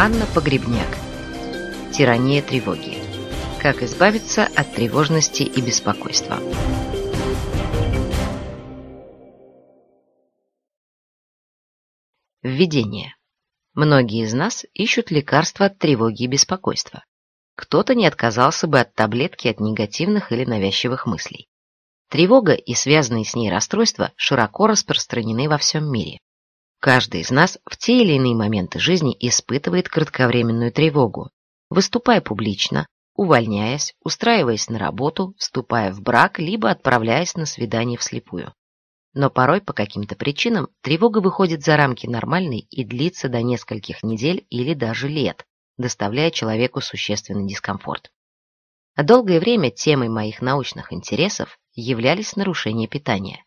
Анна Погребняк. Тирания тревоги. Как избавиться от тревожности и беспокойства. Введение. Многие из нас ищут лекарства от тревоги и беспокойства. Кто-то не отказался бы от таблетки от негативных или навязчивых мыслей. Тревога и связанные с ней расстройства широко распространены во всем мире. Каждый из нас в те или иные моменты жизни испытывает кратковременную тревогу, выступая публично, увольняясь, устраиваясь на работу, вступая в брак, либо отправляясь на свидание вслепую. Но порой по каким-то причинам тревога выходит за рамки нормальной и длится до нескольких недель или даже лет, доставляя человеку существенный дискомфорт. Долгое время темой моих научных интересов являлись нарушения питания.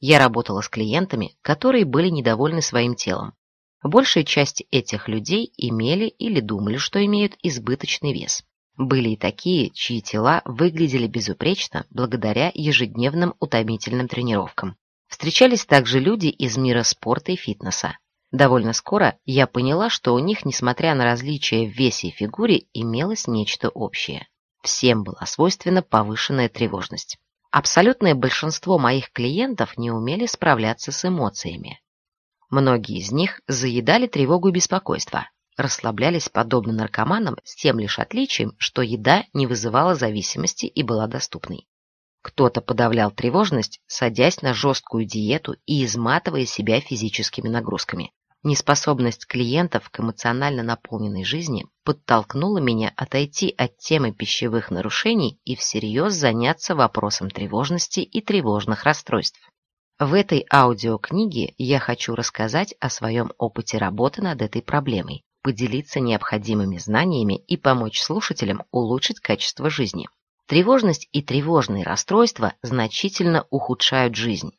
Я работала с клиентами, которые были недовольны своим телом. Большая часть этих людей имели или думали, что имеют избыточный вес. Были и такие, чьи тела выглядели безупречно благодаря ежедневным утомительным тренировкам. Встречались также люди из мира спорта и фитнеса. Довольно скоро я поняла, что у них, несмотря на различия в весе и фигуре, имелось нечто общее. Всем была свойственна повышенная тревожность. Абсолютное большинство моих клиентов не умели справляться с эмоциями. Многие из них заедали тревогу и беспокойство, расслаблялись подобно наркоманам с тем лишь отличием, что еда не вызывала зависимости и была доступной. Кто-то подавлял тревожность, садясь на жесткую диету и изматывая себя физическими нагрузками. Неспособность клиентов к эмоционально наполненной жизни подтолкнула меня отойти от темы пищевых нарушений и всерьез заняться вопросом тревожности и тревожных расстройств. В этой аудиокниге я хочу рассказать о своем опыте работы над этой проблемой, поделиться необходимыми знаниями и помочь слушателям улучшить качество жизни. Тревожность и тревожные расстройства значительно ухудшают жизнь.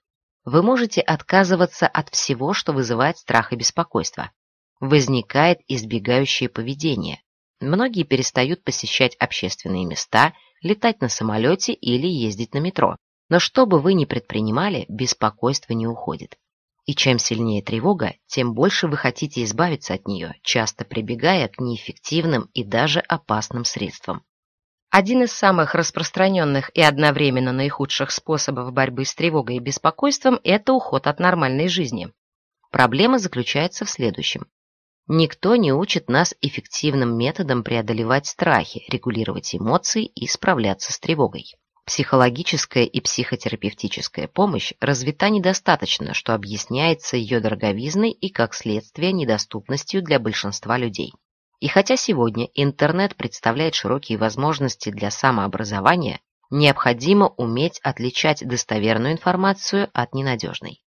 Вы можете отказываться от всего, что вызывает страх и беспокойство. Возникает избегающее поведение. Многие перестают посещать общественные места, летать на самолете или ездить на метро. Но что бы вы ни предпринимали, беспокойство не уходит. И чем сильнее тревога, тем больше вы хотите избавиться от нее, часто прибегая к неэффективным и даже опасным средствам. Один из самых распространенных и одновременно наихудших способов борьбы с тревогой и беспокойством – это уход от нормальной жизни. Проблема заключается в следующем. Никто не учит нас эффективным методом преодолевать страхи, регулировать эмоции и справляться с тревогой. Психологическая и психотерапевтическая помощь развита недостаточно, что объясняется ее дороговизной и, как следствие, недоступностью для большинства людей. И хотя сегодня интернет представляет широкие возможности для самообразования, необходимо уметь отличать достоверную информацию от ненадежной.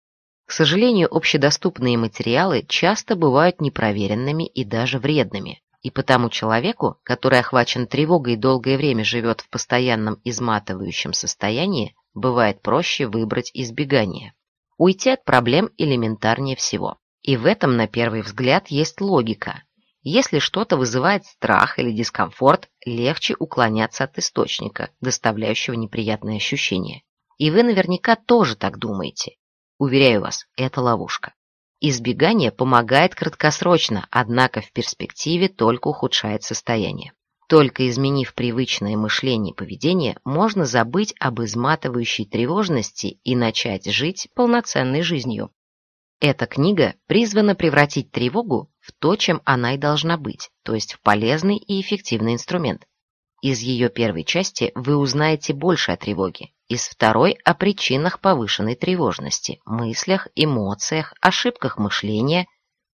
К сожалению, общедоступные материалы часто бывают непроверенными и даже вредными, и потому человеку, который охвачен тревогой и долгое время живет в постоянном изматывающем состоянии, бывает проще выбрать избегание. Уйти от проблем элементарнее всего. И в этом, на первый взгляд, есть логика. Если что-то вызывает страх или дискомфорт, легче уклоняться от источника, доставляющего неприятные ощущения. И вы наверняка тоже так думаете. Уверяю вас, это ловушка. Избегание помогает краткосрочно, однако в перспективе только ухудшает состояние. Только изменив привычное мышление и поведение, можно забыть об изматывающей тревожности и начать жить полноценной жизнью. Эта книга призвана превратить тревогу в то, чем она и должна быть, то есть в полезный и эффективный инструмент. Из ее первой части вы узнаете больше о тревоге, из второй – о причинах повышенной тревожности, мыслях, эмоциях, ошибках мышления,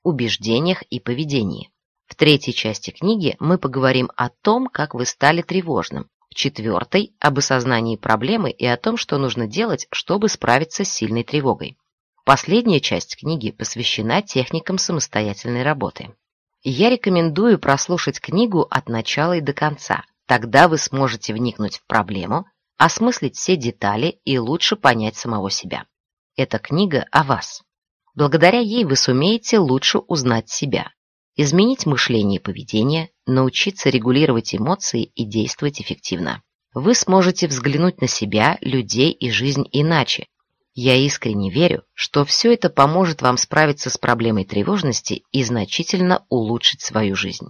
убеждениях и поведении. В третьей части книги мы поговорим о том, как вы стали тревожным, в четвертой – об осознании проблемы и о том, что нужно делать, чтобы справиться с сильной тревогой. Последняя часть книги посвящена техникам самостоятельной работы. Я рекомендую прослушать книгу от начала и до конца. Тогда вы сможете вникнуть в проблему, осмыслить все детали и лучше понять самого себя. Эта книга о вас. Благодаря ей вы сумеете лучше узнать себя, изменить мышление и поведение, научиться регулировать эмоции и действовать эффективно. Вы сможете взглянуть на себя, людей и жизнь иначе. Я искренне верю, что все это поможет вам справиться с проблемой тревожности и значительно улучшить свою жизнь.